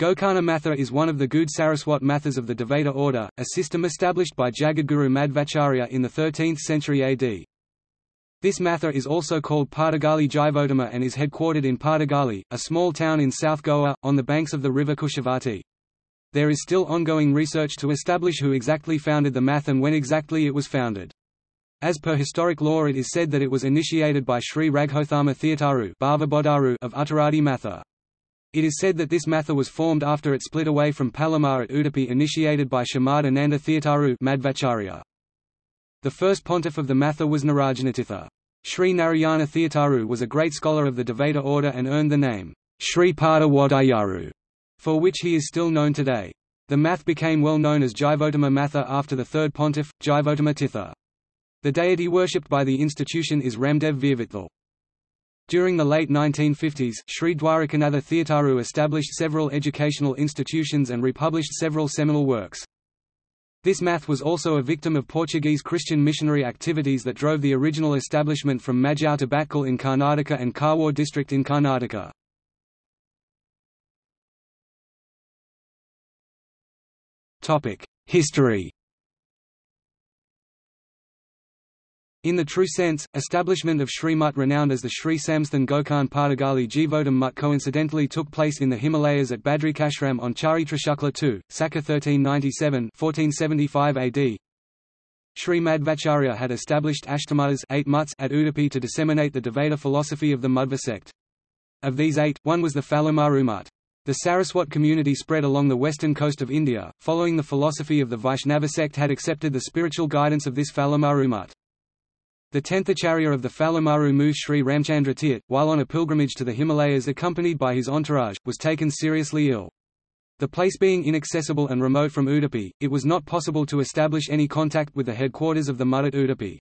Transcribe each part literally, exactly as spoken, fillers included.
Gokarna Matha is one of the Goud Saraswat Mathas of the Dvaita order, a system established by Jagadguru Madhvacharya in the thirteenth century A D. This Matha is also called Partagali Jivottama and is headquartered in Partagali, a small town in South Goa, on the banks of the river Kushavati. There is still ongoing research to establish who exactly founded the Matha and when exactly it was founded. As per historic lore, it is said that it was initiated by Sri Raghuttama Tirtharu of Uttaradi Matha. It is said that this Matha was formed after it split away from Phalamaru at Udupi, initiated by Shrimad Ananda Tirtharu Madhvacharya. The first pontiff of the Matha was Narayana Tirtha. Sri Narayana Tirtharu was a great scholar of the Dvaita order and earned the name Sri Pada Wadayaru, for which he is still known today. The Matha became well known as Jivottama Matha after the third pontiff, Jivottama Tirtha. The deity worshipped by the institution is Ramdev Virvithal. During the late nineteen fifties, Sri Dwarkanath Tirtharu established several educational institutions and republished several seminal works. This Matha was also a victim of Portuguese Christian missionary activities that drove the original establishment from Majau to Bhatkal in Karnataka and Karwar district in Karnataka. History. In the true sense, establishment of Shri Mutt, renowned as the Sri Samsthan Gokarna Partagali Jivottama Mutt, coincidentally took place in the Himalayas at Badrikashram on Charitrashukla the second, Saka thirteen ninety-seven to fourteen seventy-five A D. Sri Madhvacharya had established Ashtamuttas eight mutts at Udupi to disseminate the Dvaita philosophy of the Madhva sect. Of these eight, one was the Phalamaru Mutt. The Saraswat community spread along the western coast of India, following the philosophy of the Vaishnava sect, had accepted the spiritual guidance of this Phalamaru Mutt. The tenth Acharya of the Phalamaru Mutt, Sri Ramchandra Tirth, while on a pilgrimage to the Himalayas accompanied by his entourage, was taken seriously ill. The place being inaccessible and remote from Udupi, it was not possible to establish any contact with the headquarters of the Mutt at Udupi.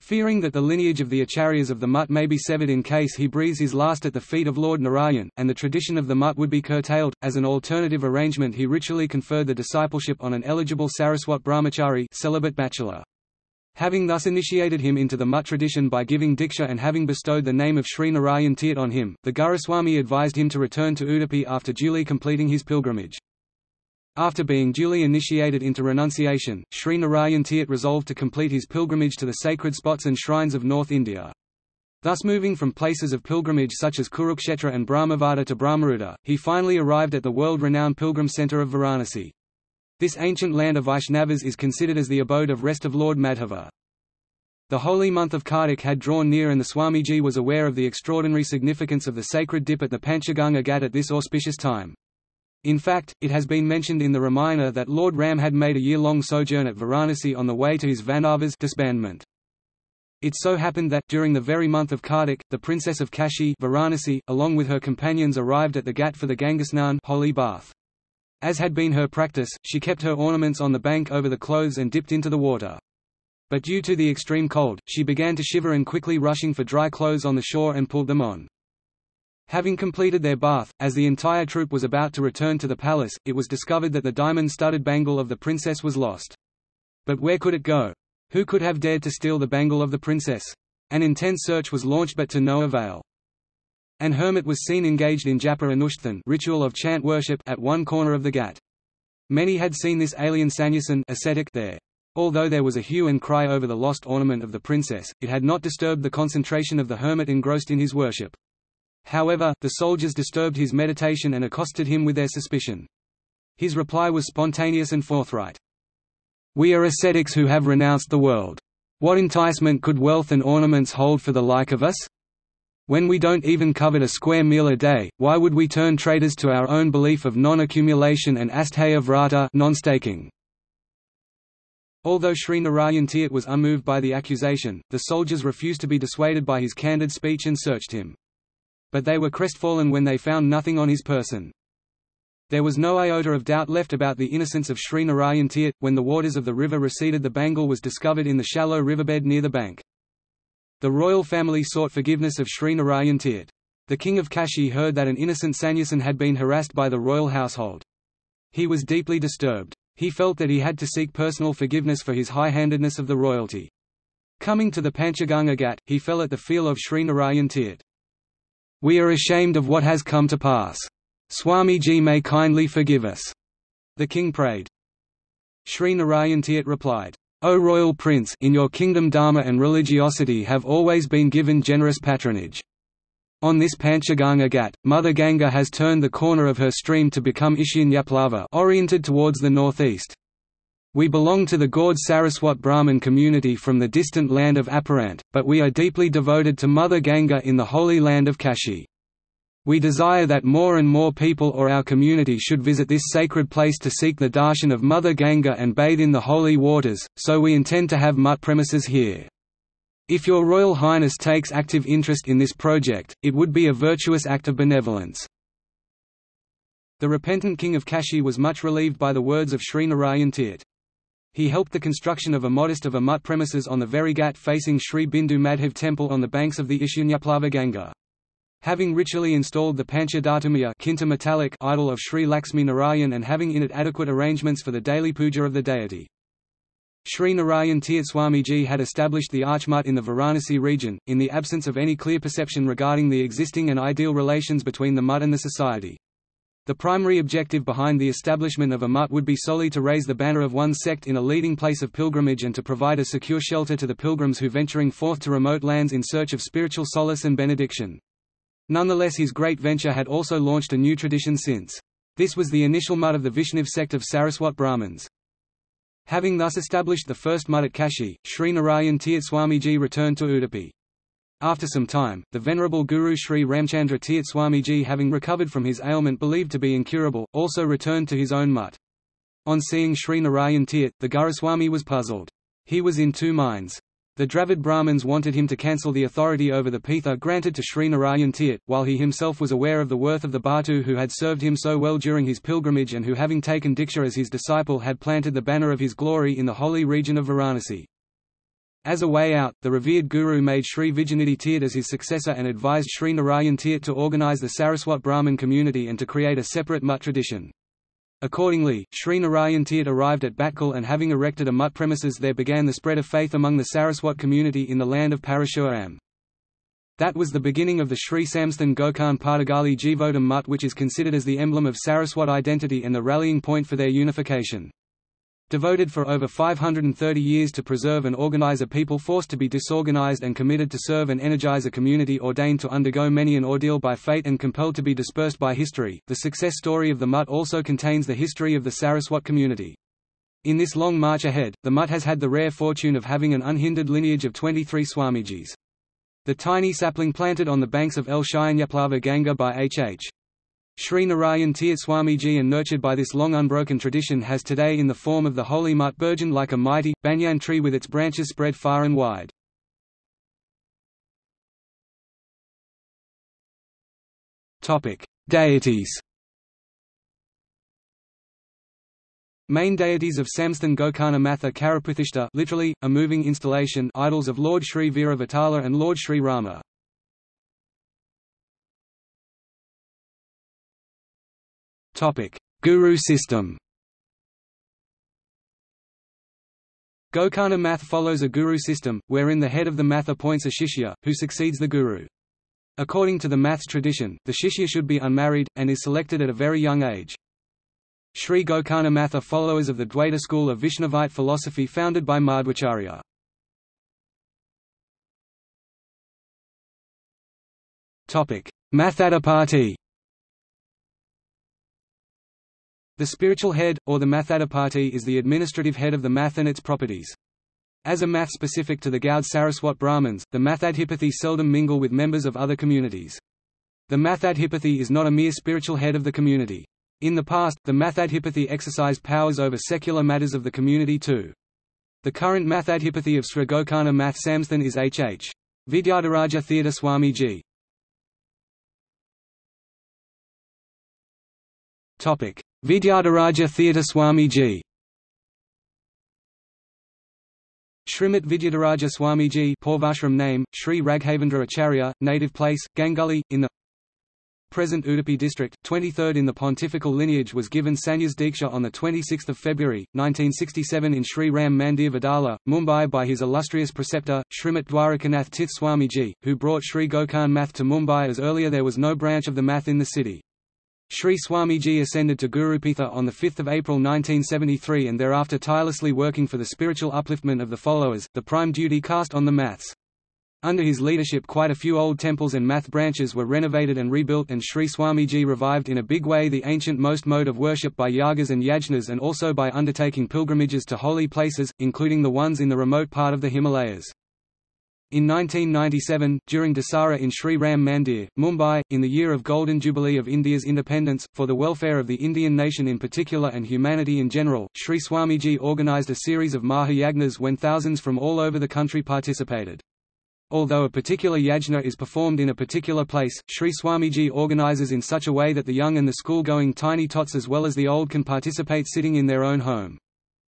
Fearing that the lineage of the Acharyas of the Mutt may be severed in case he breathes his last at the feet of Lord Narayan, and the tradition of the Mutt would be curtailed, as an alternative arrangement he ritually conferred the discipleship on an eligible Saraswat brahmachari, celibate bachelor. Having thus initiated him into the Mutt tradition by giving Diksha and having bestowed the name of Sri Narayan Tirth on him, the Guruswami advised him to return to Udupi after duly completing his pilgrimage. After being duly initiated into renunciation, Sri Narayan Tirth resolved to complete his pilgrimage to the sacred spots and shrines of North India. Thus moving from places of pilgrimage such as Kurukshetra and Brahmavada to Brahmaruta, he finally arrived at the world-renowned pilgrim centre of Varanasi. This ancient land of Vaishnavas is considered as the abode of rest of Lord Madhava. The holy month of Kartik had drawn near and the Swamiji was aware of the extraordinary significance of the sacred dip at the Panchaganga Ghat at this auspicious time. In fact, it has been mentioned in the Ramayana that Lord Ram had made a year-long sojourn at Varanasi on the way to his Vanava's disbandment. It so happened that, during the very month of Kartik, the princess of Kashi, Varanasi, along with her companions arrived at the Ghat for the Gangasnan holy bath. As had been her practice, she kept her ornaments on the bank over the clothes and dipped into the water. But due to the extreme cold, she began to shiver and quickly rushing for dry clothes on the shore and pulled them on. Having completed their bath, as the entire troop was about to return to the palace, it was discovered that the diamond-studded bangle of the princess was lost. But where could it go? Who could have dared to steal the bangle of the princess? An intense search was launched but to no avail. An hermit was seen engaged in Japa Anushtan ritual of chant worship at one corner of the Ghat. Many had seen this alien sannyasin ascetic there. Although there was a hue and cry over the lost ornament of the princess, it had not disturbed the concentration of the hermit engrossed in his worship. However, the soldiers disturbed his meditation and accosted him with their suspicion. His reply was spontaneous and forthright. "We are ascetics who have renounced the world. What enticement could wealth and ornaments hold for the like of us? When we don't even covet a square meal a day, why would we turn traitors to our own belief of non-accumulation and astheya vrata non-staking?" Although Sri Narayan Tirth was unmoved by the accusation, the soldiers refused to be dissuaded by his candid speech and searched him. But they were crestfallen when they found nothing on his person. There was no iota of doubt left about the innocence of Sri Narayan Tirth. When the waters of the river receded, the bangle was discovered in the shallow riverbed near the bank. The royal family sought forgiveness of Sri Narayan Tirth. The king of Kashi heard that an innocent sannyasin had been harassed by the royal household. He was deeply disturbed. He felt that he had to seek personal forgiveness for his high-handedness of the royalty. Coming to the Panchaganga Ghat, he fell at the feel of Sri Narayan Tirth. "We are ashamed of what has come to pass. Swamiji may kindly forgive us, the king prayed. Sri Narayana Tirtha replied, O royal prince, in your kingdom dharma and religiosity have always been given generous patronage. On this Panchaganga Ghat, Mother Ganga has turned the corner of her stream to become Ishanyaplava, oriented towards the northeast. We belong to the Goud Saraswat Brahmin community from the distant land of Aparant, but we are deeply devoted to Mother Ganga in the holy land of Kashi. We desire that more and more people or our community should visit this sacred place to seek the darshan of Mother Ganga and bathe in the holy waters, so we intend to have mutt premises here. If Your Royal Highness takes active interest in this project, it would be a virtuous act of benevolence. The repentant king of Kashi was much relieved by the words of Sri Narayana Tirtha. He helped the construction of a modest of a mutt premises on the very ghat facing Sri Bindu Madhav temple on the banks of the Ishanyaplava Ganga. Having ritually installed the Panchadhatamiya idol of Sri Lakshmi Narayan and having in it adequate arrangements for the daily puja of the deity. Sri Narayana Tirtha Swamiji had established the Archmutt in the Varanasi region, in the absence of any clear perception regarding the existing and ideal relations between the mutt and the society. The primary objective behind the establishment of a mutt would be solely to raise the banner of one sect in a leading place of pilgrimage and to provide a secure shelter to the pilgrims who venturing forth to remote lands in search of spiritual solace and benediction. Nonetheless, his great venture had also launched a new tradition since. This was the initial mutt of the Vaishnav sect of Saraswat Brahmins. Having thus established the first mutt at Kashi, Sri Narayana Tirtha Swamiji returned to Udupi. After some time, the venerable Guru Sri Ramchandra Tirtha Swamiji, having recovered from his ailment believed to be incurable, also returned to his own mutt. On seeing Sri Narayana Tirtha, the Guruswami was puzzled. He was in two minds. The Dravid Brahmins wanted him to cancel the authority over the Pitha granted to Sri Narayana Tirtha, while he himself was aware of the worth of the Bhatu who had served him so well during his pilgrimage and who, having taken Diksha as his disciple, had planted the banner of his glory in the holy region of Varanasi. As a way out, the revered Guru made Sri Vijayanidhi Tirtha as his successor and advised Sri Narayana Tirtha to organize the Saraswat Brahmin community and to create a separate mutt tradition. Accordingly, Sri Narayana Tirtha arrived at Bhatkal and having erected a mutt premises there began the spread of faith among the Saraswat community in the land of Parashuram. That was the beginning of the Sri Samsthan Gokarna Partagali Jivottama Mutt, which is considered as the emblem of Saraswat identity and the rallying point for their unification. Devoted for over five hundred thirty years to preserve and organize a people forced to be disorganized and committed to serve and energize a community ordained to undergo many an ordeal by fate and compelled to be dispersed by history, the success story of the Mutt also contains the history of the Saraswat community. In this long march ahead, the Mutt has had the rare fortune of having an unhindered lineage of twenty-three Swamijis. The tiny sapling planted on the banks of El Shayanyaplava Ganga by H H Sri Narayana Tirtha Swamiji and nurtured by this long unbroken tradition has today in the form of the holy mutt burgeoned like a mighty, banyan tree with its branches spread far and wide. Deities. Main deities of Samsthan Gokarna Matha Karaputhishta, literally, a moving installation, idols of Lord Sri Virvithal and Lord Sri Rama. Topic: Guru system. Gokarna Matha follows a guru system, wherein the head of the math appoints a shishya, who succeeds the guru. According to the math's tradition, the shishya should be unmarried, and is selected at a very young age. Sri Gokarna Matha followers of the Dvaita school of Vaishnavite philosophy founded by Madhvacharya. Topic: Mathadapati. The spiritual head, or the Mathadapati, is the administrative head of the math and its properties. As a math specific to the Goud Saraswat Brahmins, the Mathadhipathy seldom mingle with members of other communities. The Mathadhipathy is not a mere spiritual head of the community. In the past, the Mathadhipathy exercised powers over secular matters of the community too. The current Mathadhipathy of Sri Gokarna Math Samsthan is H H Vidyadharaja Tirtha Swamiji. Vidyadharaja Tirtha Swamiji. Shrimat Vidyadharaja Swamiji, Purvashram name, Sri Raghavendra Acharya, native place, Ganguly, in the present Udupi district, twenty-third in the pontifical lineage, was given Sannyas Diksha on the twenty-sixth of February, nineteen sixty-seven in Sri Ram Mandir Vadala, Mumbai by his illustrious preceptor, Shrimat Dwarkanath Tirtha Swamiji, who brought Sri Gokarna Math to Mumbai as earlier there was no branch of the math in the city. Sri Swamiji ascended to Gurupitha on the fifth of April nineteen seventy-three and thereafter tirelessly working for the spiritual upliftment of the followers, the prime duty cast on the maths. Under his leadership quite a few old temples and math branches were renovated and rebuilt, and Sri Swamiji revived in a big way the ancient most mode of worship by yagas and yajnas, and also by undertaking pilgrimages to holy places, including the ones in the remote part of the Himalayas. In nineteen ninety-seven, during Dasara in Sri Ram Mandir, Mumbai, in the year of Golden Jubilee of India's independence, for the welfare of the Indian nation in particular and humanity in general, Sri Swamiji organized a series of Mahayagnas when thousands from all over the country participated. Although a particular yajna is performed in a particular place, Sri Swamiji organizes in such a way that the young and the school-going tiny tots as well as the old can participate sitting in their own home.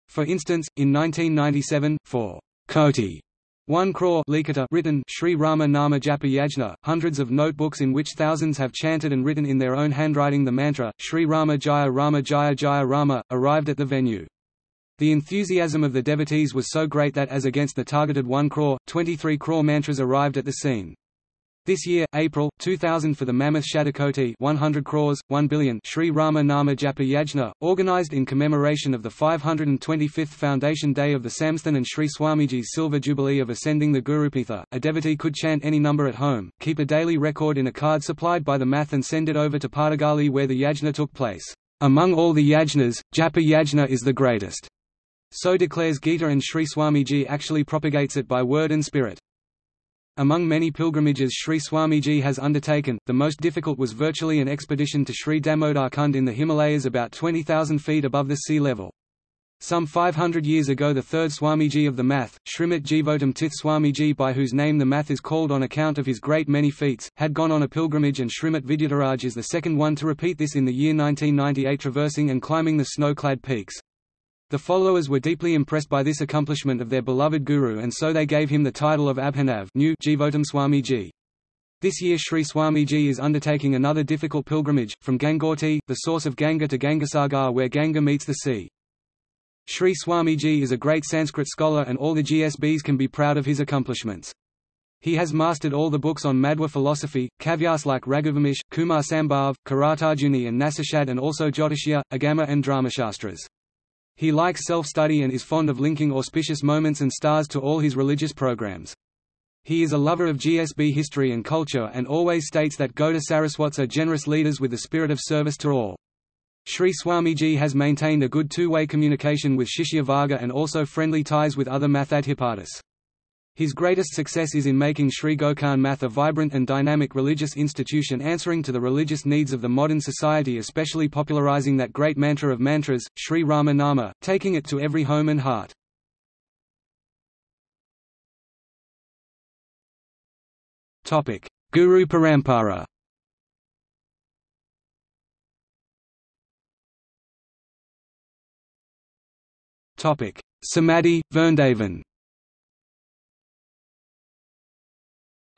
For instance, in nineteen ninety-seven, for Koti one crore likata written Sri Rama Nama Japa Yajna, hundreds of notebooks in which thousands have chanted and written in their own handwriting the mantra, Sri Rama Jaya Rama Jaya Jaya Rama, arrived at the venue. The enthusiasm of the devotees was so great that as against the targeted one crore, twenty-three crore mantras arrived at the scene. This year, April two thousand, for the mammoth Shatakoti one hundred crores, one billion Sri Rama Nama Japa Yajna, organized in commemoration of the five hundred twenty-fifth Foundation Day of the Samsthan and Sri Swamiji's Silver Jubilee of ascending the Gurupitha, a devotee could chant any number at home, keep a daily record in a card supplied by the math and send it over to Partagali where the yajna took place. Among all the yajnas, Japa Yajna is the greatest. So declares Gita, and Sri Swamiji actually propagates it by word and spirit. Among many pilgrimages Sri Swamiji has undertaken, the most difficult was virtually an expedition to Sri Damodar Kund in the Himalayas about twenty thousand feet above the sea level. Some five hundred years ago the third Swamiji of the math, Shrimat Jivottama Tirtha Swamiji, by whose name the math is called on account of his great many feats, had gone on a pilgrimage, and Shrimat Vidyataraj is the second one to repeat this in the year nineteen ninety-eight, traversing and climbing the snow-clad peaks. The followers were deeply impressed by this accomplishment of their beloved guru, and so they gave him the title of Abhinav, new Jivottama Swamiji. This year Sri Swamiji is undertaking another difficult pilgrimage, from Gangotri, the source of Ganga, to Gangasagar where Ganga meets the sea. Sri Swamiji is a great Sanskrit scholar and all the G S Bs can be proud of his accomplishments. He has mastered all the books on Madhva philosophy, kavyas like Raghuvamish, Kumar Sambhav, Karatarjuni and Nasashad, and also Jyotishya, Agama and Dramashastras. He likes self-study and is fond of linking auspicious moments and stars to all his religious programs. He is a lover of G S B history and culture and always states that Goud Saraswats are generous leaders with the spirit of service to all. Sri Swamiji has maintained a good two-way communication with Shishya Varga and also friendly ties with other Mathaadhipatis. His greatest success is in making Sri Gokarna Matha a vibrant and dynamic religious institution answering to the religious needs of the modern society, especially popularizing that great mantra of mantras, Sri Rama Nama, taking it to every home and heart. Guru Parampara. Samadhi, Verndavan.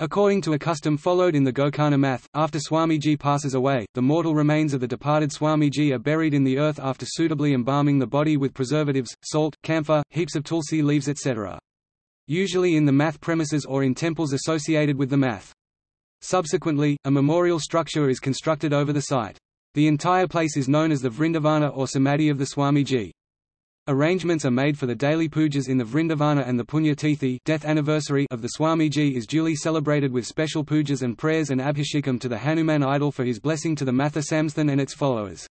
According to a custom followed in the Gokarna Matha, after Swamiji passes away, the mortal remains of the departed Swamiji are buried in the earth after suitably embalming the body with preservatives, salt, camphor, heaps of tulsi leaves et cetera. Usually in the math premises or in temples associated with the math. Subsequently, a memorial structure is constructed over the site. The entire place is known as the Vrindavana or Samadhi of the Swamiji. Arrangements are made for the daily pujas in the Vrindavana, and the Punya Tithi, death anniversary, of the Swamiji is duly celebrated with special pujas and prayers and abhishekam to the Hanuman idol for his blessing to the Matha Samsthan and its followers.